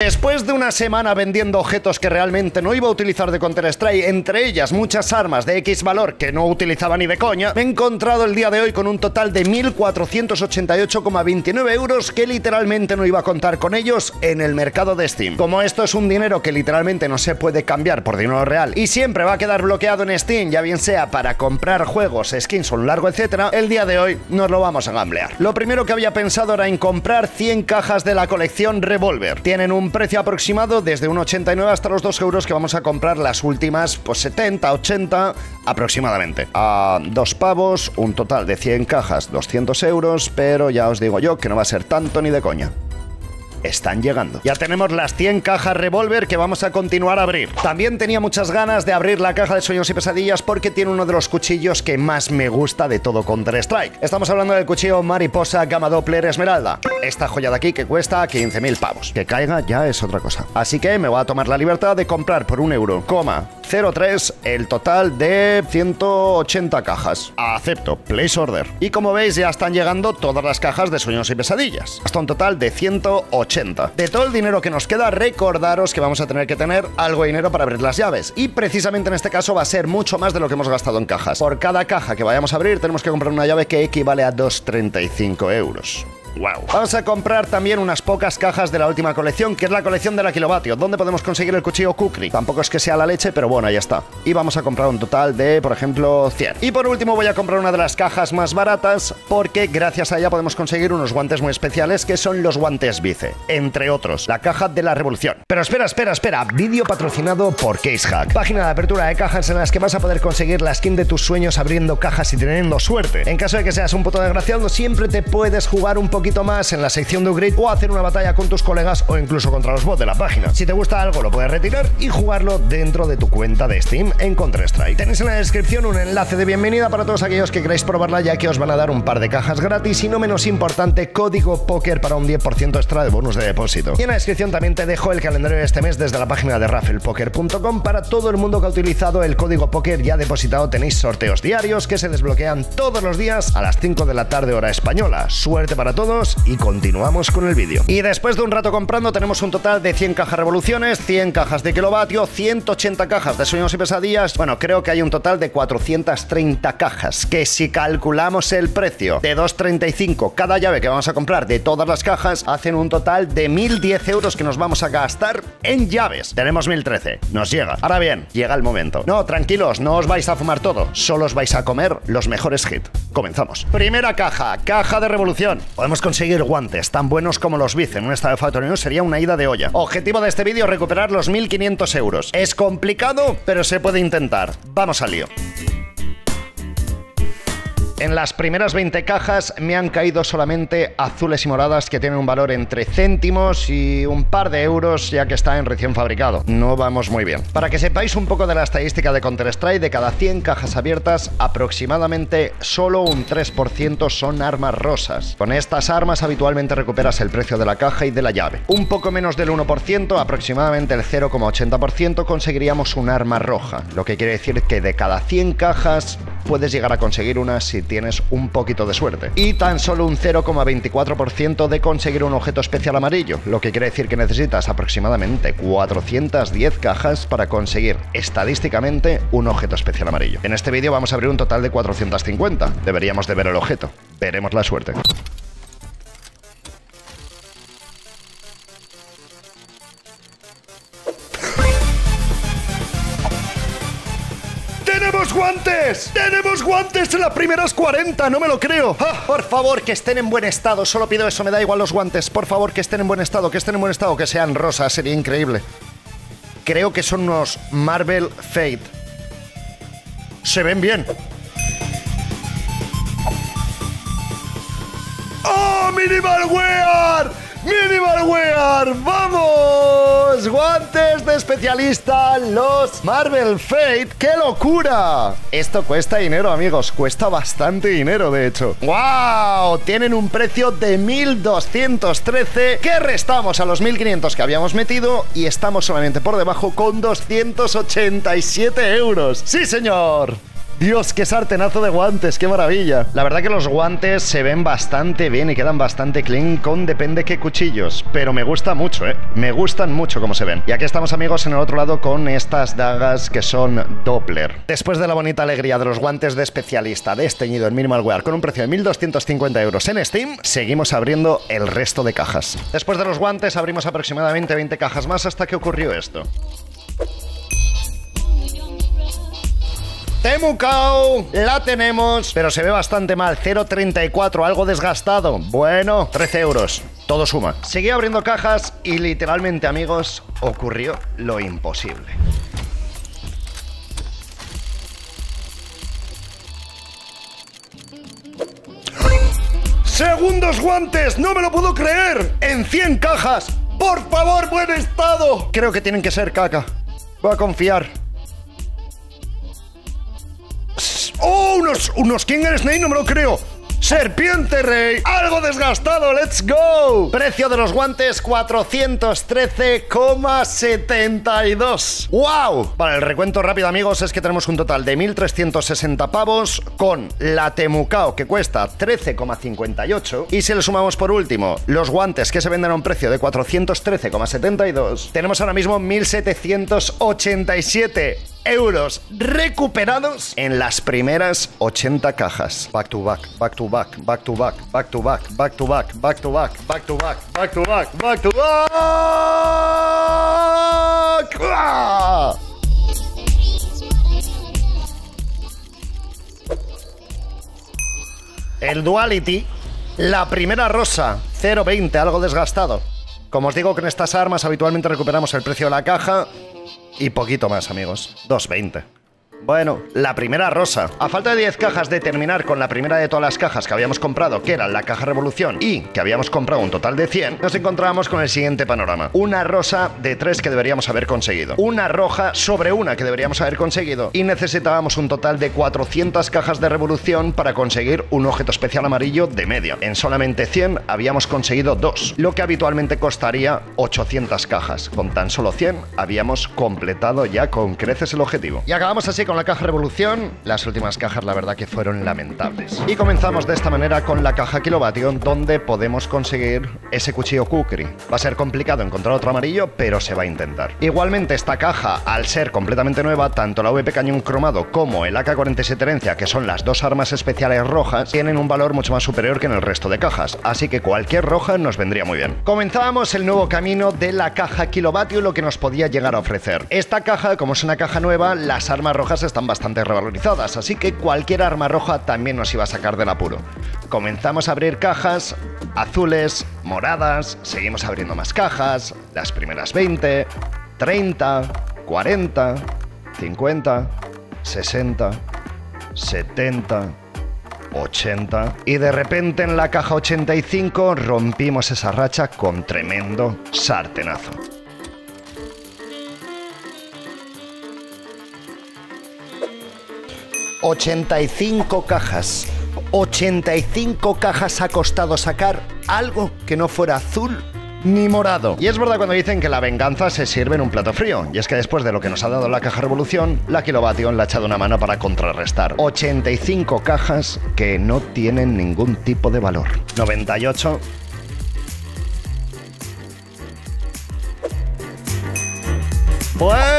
Después de una semana vendiendo objetos que realmente no iba a utilizar de Counter Strike, entre ellas muchas armas de X valor que no utilizaba ni de coña, me he encontrado el día de hoy con un total de 1.488,29 euros que literalmente no iba a contar con ellos en el mercado de Steam. Como esto es un dinero que literalmente no se puede cambiar por dinero real y siempre va a quedar bloqueado en Steam, ya bien sea para comprar juegos, skins o un largo etcétera, el día de hoy nos lo vamos a gamblear. Lo primero que había pensado era en comprar 100 cajas de la colección Revolver. Tienen un precio aproximado desde 1,89 hasta los 2 euros que vamos a comprar las últimas, pues 70, 80 aproximadamente. A 2 pavos, un total de 100 cajas, 200 euros, pero ya os digo yo que no va a ser tanto ni de coña. Están llegando. Ya tenemos las 100 cajas Revolver que vamos a continuar a abrir. También tenía muchas ganas de abrir la caja de sueños y pesadillas porque tiene uno de los cuchillos que más me gusta de todo Counter Strike. Estamos hablando del cuchillo mariposa gama Doppler esmeralda. Esta joya de aquí que cuesta 15.000 pavos. Que caiga ya es otra cosa. Así que me voy a tomar la libertad de comprar por 1,03 euros el total de 180 cajas. Acepto, place order. Y como veis ya están llegando todas las cajas de sueños y pesadillas. Hasta un total de 180. De todo el dinero que nos queda, recordaros que vamos a tener que tener algo de dinero para abrir las llaves. Y precisamente en este caso va a ser mucho más de lo que hemos gastado en cajas. Por cada caja que vayamos a abrir tenemos que comprar una llave que equivale a 2,35 euros. Wow. Vamos a comprar también unas pocas cajas de la última colección, que es la colección de la kilovatio, donde podemos conseguir el cuchillo Kukri. Tampoco es que sea la leche, pero bueno, ahí está. Y vamos a comprar un total de, por ejemplo, 100. Y por último voy a comprar una de las cajas más baratas, porque gracias a ella podemos conseguir unos guantes muy especiales, que son los guantes bice, entre otros, la caja de la revolución. Pero espera, vídeo patrocinado por CaseHug, página de apertura de cajas en las que vas a poder conseguir la skin de tus sueños abriendo cajas y teniendo suerte. En caso de que seas un puto desgraciado, siempre te puedes jugar un poquito más en la sección de upgrade o hacer una batalla con tus colegas o incluso contra los bots de la página. Si te gusta algo lo puedes retirar y jugarlo dentro de tu cuenta de Steam en Counter Strike. Tenéis en la descripción un enlace de bienvenida para todos aquellos que queráis probarla, ya que os van a dar un par de cajas gratis y no menos importante, código póker para un 10% extra de bonus de depósito. Y en la descripción también te dejo el calendario de este mes desde la página de rafflepoker.com. para todo el mundo que ha utilizado el código póker ya depositado tenéis sorteos diarios que se desbloquean todos los días a las 5 de la tarde hora española. Suerte para todos y continuamos con el vídeo. Y después de un rato comprando tenemos un total de 100 cajas revoluciones, 100 cajas de kilovatio, 180 cajas de sueños y pesadillas. Bueno, creo que hay un total de 430 cajas, que si calculamos el precio de 2,35 cada llave que vamos a comprar de todas las cajas, hacen un total de 1.010 euros que nos vamos a gastar en llaves. Tenemos 1.013, nos llega. Ahora bien, llega el momento. No, tranquilos, no os vais a fumar todo, solo os vais a comer los mejores hits. Comenzamos. Primera caja, caja de revolución. Podemos conseguir guantes tan buenos como los bice. En un estado de Factory New sería una ida de olla. Objetivo de este vídeo, recuperar los 1.500 euros. Es complicado, pero se puede intentar. Vamos al lío. En las primeras 20 cajas me han caído solamente azules y moradas que tienen un valor entre céntimos y un par de euros, ya que está en recién fabricado. No vamos muy bien. Para que sepáis un poco de la estadística de Counter Strike, de cada 100 cajas abiertas, aproximadamente solo un 3% son armas rosas. Con estas armas habitualmente recuperas el precio de la caja y de la llave. Un poco menos del 1%, aproximadamente el 0,80% conseguiríamos un arma roja, lo que quiere decir que de cada 100 cajas puedes llegar a conseguir una si tienes un poquito de suerte, y tan solo un 0,24% de conseguir un objeto especial amarillo, lo que quiere decir que necesitas aproximadamente 410 cajas para conseguir estadísticamente un objeto especial amarillo. En este vídeo vamos a abrir un total de 450, deberíamos de ver el objeto, veremos la suerte. ¡Guantes! ¡Tenemos guantes en las primeras 40! ¡No me lo creo! ¡Ah! Por favor, que estén en buen estado. Solo pido eso, me da igual los guantes. Por favor, que estén en buen estado, que sean rosas. Sería increíble. Creo que son unos Marvel Fate. Se ven bien. ¡Oh, Minimal Wear! ¡Minimal Wear! ¡Vamos! Guantes de especialista, los Marvel Fate. ¡Qué locura! Esto cuesta dinero, amigos. Cuesta bastante dinero, de hecho. ¡Wow! Tienen un precio de 1.213 que restamos a los 1.500 que habíamos metido y estamos solamente por debajo con 287 euros. ¡Sí, señor! Dios, qué sartenazo de guantes, qué maravilla. La verdad que los guantes se ven bastante bien y quedan bastante clean con depende qué cuchillos, pero me gusta mucho, me gustan mucho como se ven. Y aquí estamos, amigos, en el otro lado con estas dagas que son Doppler. Después de la bonita alegría de los guantes de especialista desteñido en Minimal Wear con un precio de 1.250 € en Steam, seguimos abriendo el resto de cajas. Después de los guantes abrimos aproximadamente 20 cajas más hasta que ocurrió esto. Temukau, la tenemos, pero se ve bastante mal, 0.34, algo desgastado. Bueno, 13 €, todo suma. Seguí abriendo cajas y literalmente, amigos, ocurrió lo imposible. ¡Segundos guantes! ¡No me lo puedo creer! ¡En 100 cajas! ¡Por favor, buen estado! Creo que tienen que ser caca. Voy a confiar. ¡Oh! Unos King of Snake, no me lo creo. Serpiente Rey, algo desgastado, let's go. Precio de los guantes 413,72. ¡Wow! Vale, el recuento rápido, amigos, es que tenemos un total de 1.360 pavos con la Temukau, que cuesta 13,58. Y si le sumamos por último los guantes que se venden a un precio de 413,72, tenemos ahora mismo 1.787 € recuperados en las primeras 80 cajas. Back to back, back to back, back to back, back to back, back to back, back to back, back to back, back to back, back to back. El duality, la primera rosa, 0.20, algo desgastado. Como os digo, con estas armas habitualmente recuperamos el precio de la caja y poquito más, amigos, 2.20. Bueno, la primera rosa. A falta de 10 cajas de terminar con la primera de todas las cajas que habíamos comprado, que era la caja Revolución, y que habíamos comprado un total de 100, nos encontrábamos con el siguiente panorama. Una rosa de 3 que deberíamos haber conseguido, una roja sobre una que deberíamos haber conseguido, y necesitábamos un total de 400 cajas de Revolución para conseguir un objeto especial amarillo de media. En solamente 100 habíamos conseguido 2, lo que habitualmente costaría 800 cajas. Con tan solo 100 habíamos completado ya con creces el objetivo. Y acabamos así con la caja Revolución. Las últimas cajas, la verdad que fueron lamentables. Y comenzamos de esta manera con la caja kilovatio, donde podemos conseguir ese cuchillo Kukri. Va a ser complicado encontrar otro amarillo, pero se va a intentar. Igualmente, esta caja, al ser completamente nueva, tanto la VP cañón cromado como el AK-47 herencia, que son las dos armas especiales rojas, tienen un valor mucho más superior que en el resto de cajas, así que cualquier roja nos vendría muy bien. Comenzábamos el nuevo camino de la caja kilovatio, lo que nos podía llegar a ofrecer. Esta caja, como es una caja nueva, las armas rojas están bastante revalorizadas, así que cualquier arma roja también nos iba a sacar del apuro. Comenzamos a abrir cajas azules, moradas, seguimos abriendo más cajas, las primeras 20, 30, 40, 50, 60, 70, 80, y de repente en la caja 85 rompimos esa racha con tremendo sartenazo. ...85 cajas ha costado sacar algo que no fuera azul ni morado. Y es verdad cuando dicen que la venganza se sirve en un plato frío, y es que después de lo que nos ha dado la caja Revolución, la kilovatio le ha echado una mano para contrarrestar. 85 cajas que no tienen ningún tipo de valor. 98...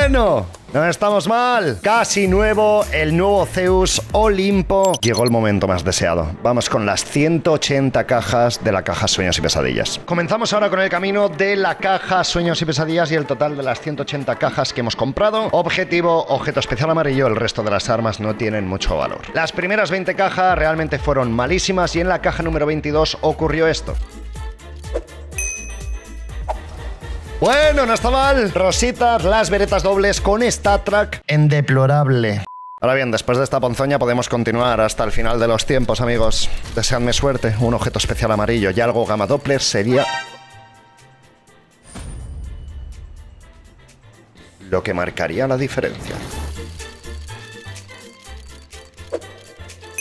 No estamos mal. Casi nuevo, el nuevo Zeus Olimpo. Llegó el momento más deseado. Vamos con las 180 cajas de la caja Sueños y Pesadillas. Comenzamos ahora con el camino de la caja Sueños y Pesadillas y el total de las 180 cajas que hemos comprado. Objetivo, objeto especial amarillo, el resto de las armas no tienen mucho valor. Las primeras 20 cajas realmente fueron malísimas y en la caja número 22 ocurrió esto. Bueno, no está mal. Rositas, las veretas dobles con StatTrak en deplorable. Ahora bien, después de esta ponzoña podemos continuar hasta el final de los tiempos, amigos. Deseadme suerte. Un objeto especial amarillo y algo gama Doppler sería lo que marcaría la diferencia.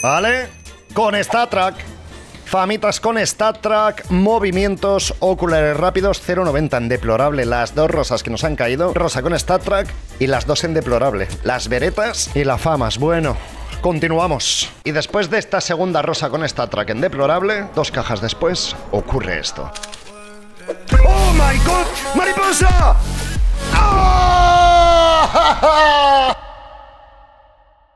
Vale, con StatTrak. Famitas con StatTrak, movimientos oculares rápidos, 0.90 en deplorable, las dos rosas que nos han caído, rosa con StatTrak y las dos en deplorable, las veretas y la famas. Bueno, Continuamos. Y después de esta segunda rosa con StatTrak en deplorable, dos cajas después, ocurre esto. ¡Oh my god! ¡Mariposa! ¡Oh!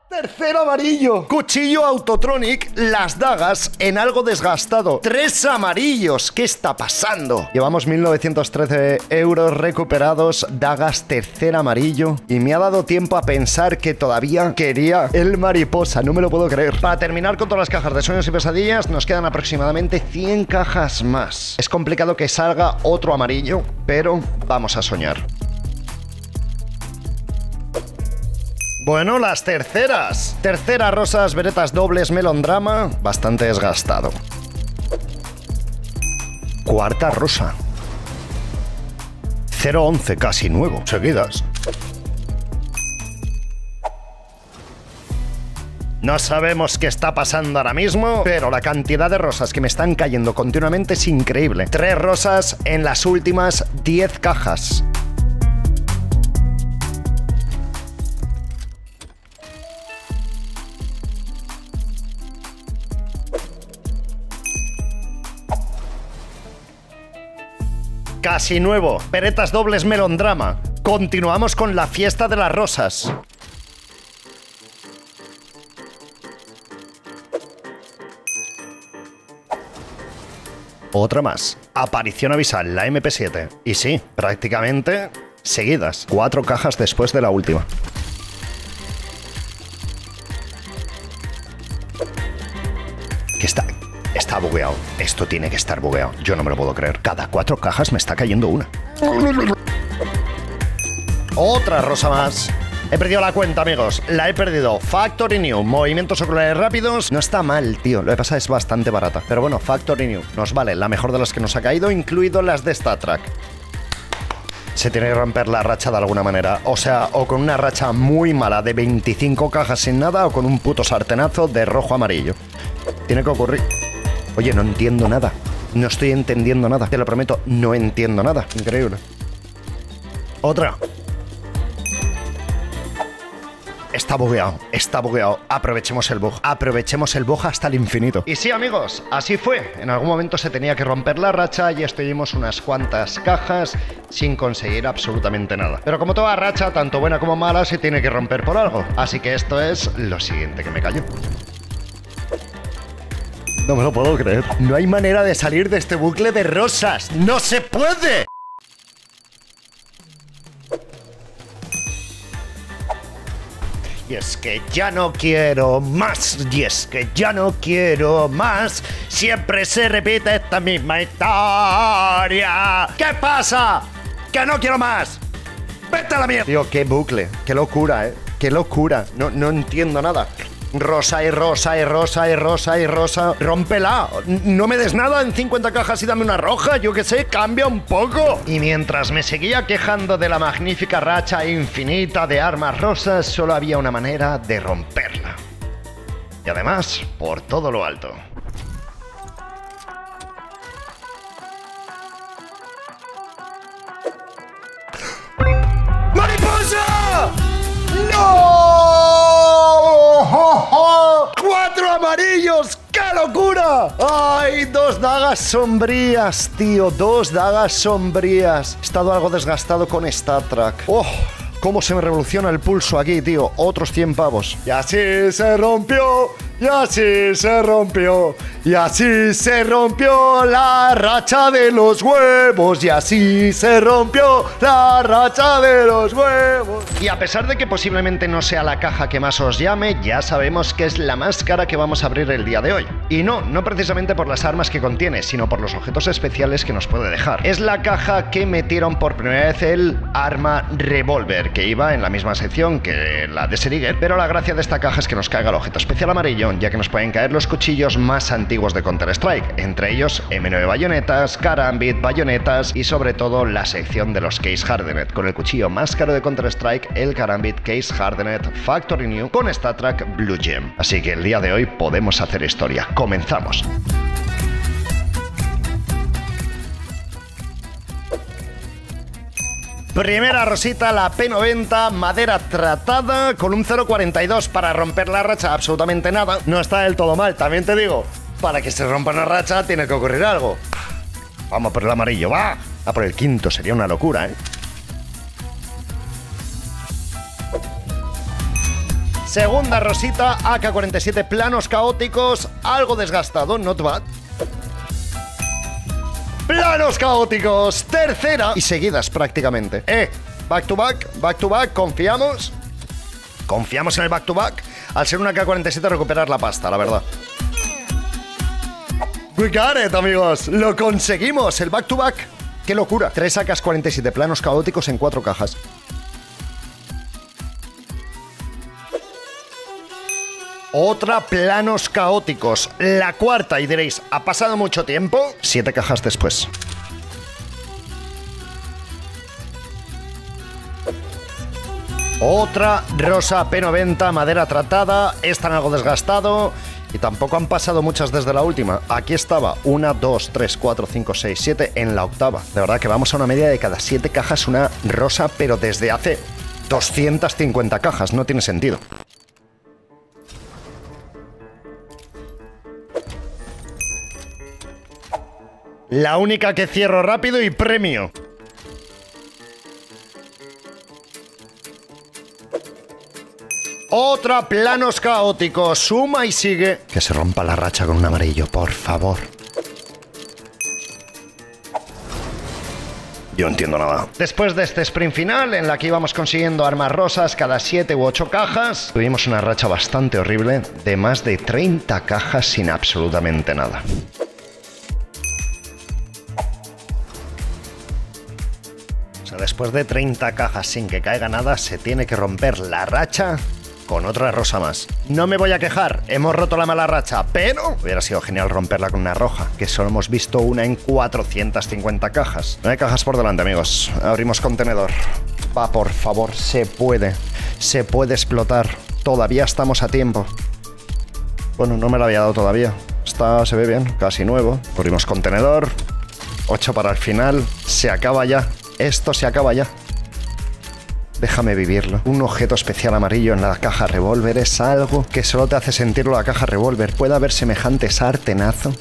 Tercer amarillo. Cuchillo Autotronic, las dagas en algo desgastado. 3 amarillos. ¿Qué está pasando? Llevamos 1913 euros recuperados. Dagas, tercer amarillo. Y me ha dado tiempo a pensar que todavía quería el mariposa. No me lo puedo creer. Para terminar con todas las cajas de sueños y pesadillas, nos quedan aproximadamente 100 cajas más. Es complicado que salga otro amarillo, pero vamos a soñar. Bueno, las terceras. Tercera rosas, veretas dobles, melondrama. Bastante desgastado. Cuarta rosa. 011, casi nuevo. Seguidas. No sabemos qué está pasando ahora mismo, pero la cantidad de rosas que me están cayendo continuamente es increíble. 3 rosas en las últimas 10 cajas. Casi nuevo, peretas dobles melondrama. Continuamos con la fiesta de las rosas. Otra más. Aparición abisal, la MP7. Y sí, prácticamente seguidas. 4 cajas después de la última. ¿Qué está? Está bugueado. Esto tiene que estar bugueado. Yo no me lo puedo creer. Cada 4 cajas me está cayendo una. Otra rosa más. He perdido la cuenta, amigos. La he perdido. Factory New. Movimientos oculares rápidos. No está mal, tío. Lo que pasa es bastante barata. Pero bueno, Factory New. Nos vale. La mejor de las que nos ha caído, incluido las de StatTrak. Se tiene que romper la racha de alguna manera. O sea, o con una racha muy mala de 25 cajas sin nada, o con un puto sartenazo de rojo amarillo. Tiene que ocurrir. Oye, no entiendo nada. No estoy entendiendo nada. Te lo prometo, no entiendo nada. Increíble. Otra. Está bugueado, está bugueado. Aprovechemos el bug. Aprovechemos el bug hasta el infinito. Y sí, amigos, así fue. En algún momento se tenía que romper la racha y estuvimos unas cuantas cajas sin conseguir absolutamente nada. Pero como toda racha, tanto buena como mala, se tiene que romper por algo. Así que esto es lo siguiente que me cayó. No me lo puedo creer. No hay manera de salir de este bucle de rosas. ¡No se puede! Y es que ya no quiero más. Y es que ya no quiero más. Siempre se repite esta misma historia. ¿Qué pasa? ¡Que no quiero más! ¡Vete a la mierda! Tío, qué bucle. Qué locura, ¿eh? Qué locura. No entiendo nada. Rosa y rosa y rosa y rosa y rosa. ¡Rómpela! No me des nada en 50 cajas y dame una roja. Yo qué sé, cambia un poco. Y mientras me seguía quejando de la magnífica racha infinita de armas rosas, solo había una manera de romperla. Y además, por todo lo alto. ¡Mariposa! ¡No! ¡4 amarillos! ¡Qué locura! ¡Ay, 2 dagas sombrías, tío! 2 dagas sombrías. He estado algo desgastado con StatTrak. ¡Oh! Cómo se me revoluciona el pulso aquí, tío. Otros 100 pavos. Y así se rompió, y así se rompió, y así se rompió la racha de los huevos, y así se rompió la racha de los huevos. Y a pesar de que posiblemente no sea la caja que más os llame, ya sabemos que es la más cara que vamos a abrir el día de hoy. Y no precisamente por las armas que contiene, sino por los objetos especiales que nos puede dejar. Es la caja que metieron por primera vez el arma Revolver, que iba en la misma sección que la de Seriguet, pero la gracia de esta caja es que nos caiga el objeto especial amarillo, ya que nos pueden caer los cuchillos más antiguos de Counter Strike, entre ellos M9 Bayonetas, Karambit, Bayonetas y sobre todo la sección de los Case Hardened, con el cuchillo más caro de Counter Strike, el Karambit Case Hardened Factory New con StatTrak Blue Gem. Así que el día de hoy podemos hacer historia. ¡Comenzamos! Primera rosita, la P90, madera tratada, con un 0,42 para romper la racha, absolutamente nada. No está del todo mal, también te digo, para que se rompa una racha tiene que ocurrir algo. Vamos por el amarillo, va. A por el quinto, sería una locura, ¿eh? Segunda rosita, AK-47, planos caóticos, algo desgastado, not bad. ¡Planos caóticos! Tercera y seguidas prácticamente. Back to back, confiamos. Confiamos en el back to back. Al ser una AK-47 recuperar la pasta, la verdad. We got it, amigos. Lo conseguimos, el back to back. ¡Qué locura! 3 AK-47, planos caóticos en 4 cajas. Otra planos caóticos, la cuarta, y diréis, ¿ha pasado mucho tiempo? 7 cajas después. Otra rosa P90, madera tratada, está en algo desgastado y tampoco han pasado muchas desde la última. Aquí estaba, 1, 2, 3, 4, 5, 6, 7 en la octava. De verdad que vamos a una media de cada 7 cajas una rosa, pero desde hace 250 cajas, no tiene sentido. La única que cierro rápido y premio. Otra planos caóticos. Suma y sigue. Que se rompa la racha con un amarillo, por favor. Yo no entiendo nada. Después de este sprint final, en la que íbamos consiguiendo armas rosas cada 7 u 8 cajas, tuvimos una racha bastante horrible de más de 30 cajas sin absolutamente nada. Después de 30 cajas sin que caiga nada, se tiene que romper la racha con otra rosa más. No me voy a quejar, hemos roto la mala racha, pero hubiera sido genial romperla con una roja, que solo hemos visto una en 450 cajas. No hay cajas por delante, amigos. Abrimos contenedor. Va, por favor, se puede. Se puede explotar. Todavía estamos a tiempo. Bueno, no me la había dado todavía. Está, se ve bien, casi nuevo. Abrimos contenedor. 8 para el final. Se acaba ya. Esto se acaba ya. Déjame vivirlo. Un objeto especial amarillo en la caja Revolver es algo que solo te hace sentirlo la caja Revolver. ¿Puede haber semejante sartenazo?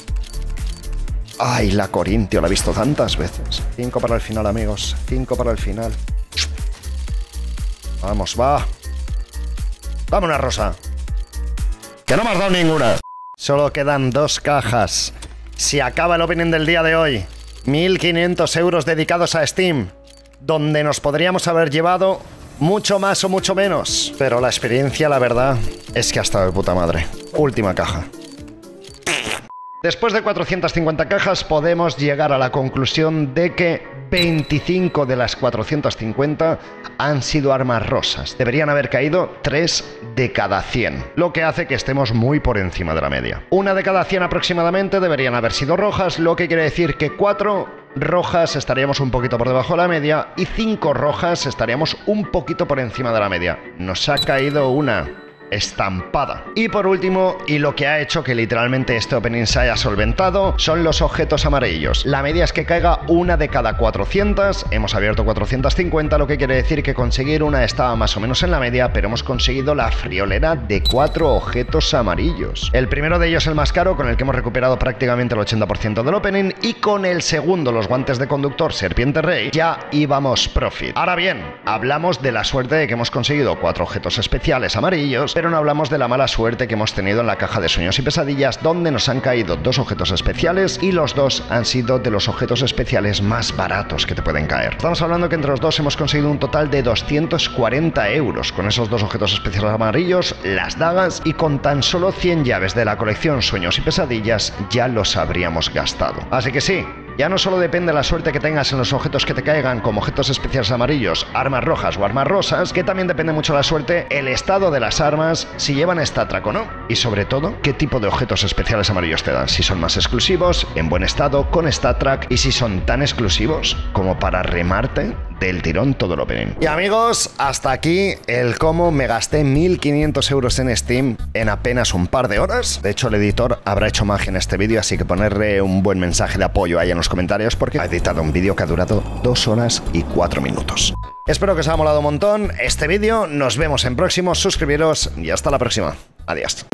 Ay, la corintio, la he visto tantas veces. 5 para el final, amigos. 5 para el final. Vamos, va. Dame una rosa. Que no me has dado ninguna. Solo quedan 2 cajas. Se acaba el opening del día de hoy. 1.500 euros dedicados a Steam, donde nos podríamos haber llevado mucho más o mucho menos. Pero la experiencia, la verdad, es que ha estado de puta madre. Última caja. Después de 450 cajas, podemos llegar a la conclusión de que 25 de las 450 han sido armas rosas. Deberían haber caído 3 de cada 100, lo que hace que estemos muy por encima de la media. Una de cada 100 aproximadamente deberían haber sido rojas, lo que quiere decir que 4 rojas estaríamos un poquito por debajo de la media y 5 rojas estaríamos un poquito por encima de la media. Nos ha caído una estampada. Y por último, y lo que ha hecho que literalmente este opening se haya solventado, son los objetos amarillos. La media es que caiga una de cada 400, hemos abierto 450, lo que quiere decir que conseguir una estaba más o menos en la media, pero hemos conseguido la friolera de 4 objetos amarillos. El primero de ellos, el más caro, con el que hemos recuperado prácticamente el 80% del opening, y con el segundo, los guantes de conductor serpiente rey, ya íbamos profit. Ahora bien, hablamos de la suerte de que hemos conseguido 4 objetos especiales amarillos, pero no hablamos de la mala suerte que hemos tenido en la caja de sueños y pesadillas, donde nos han caído 2 objetos especiales y los 2 han sido de los objetos especiales más baratos que te pueden caer. Estamos hablando que entre los 2 hemos conseguido un total de 240 euros con esos 2 objetos especiales amarillos, las dagas, y con tan solo 100 llaves de la colección sueños y pesadillas ya los habríamos gastado. Así que sí, ya no solo depende de la suerte que tengas en los objetos que te caigan, como objetos especiales amarillos, armas rojas o armas rosas, que también depende mucho de la suerte, el estado de las armas, si llevan StatTrak o no, y sobre todo, qué tipo de objetos especiales amarillos te dan, si son más exclusivos, en buen estado, con StatTrak, y si son tan exclusivos como para remarte del tirón todo el opening. Y amigos, hasta aquí el cómo me gasté 1.500 euros en Steam en apenas un par de horas. De hecho, el editor habrá hecho magia en este vídeo, así que ponerle un buen mensaje de apoyo ahí en los comentarios, porque ha editado un vídeo que ha durado 2 horas y 4 minutos. Espero que os haya molado un montón este vídeo. Nos vemos en próximos. Suscribiros y hasta la próxima. Adiós.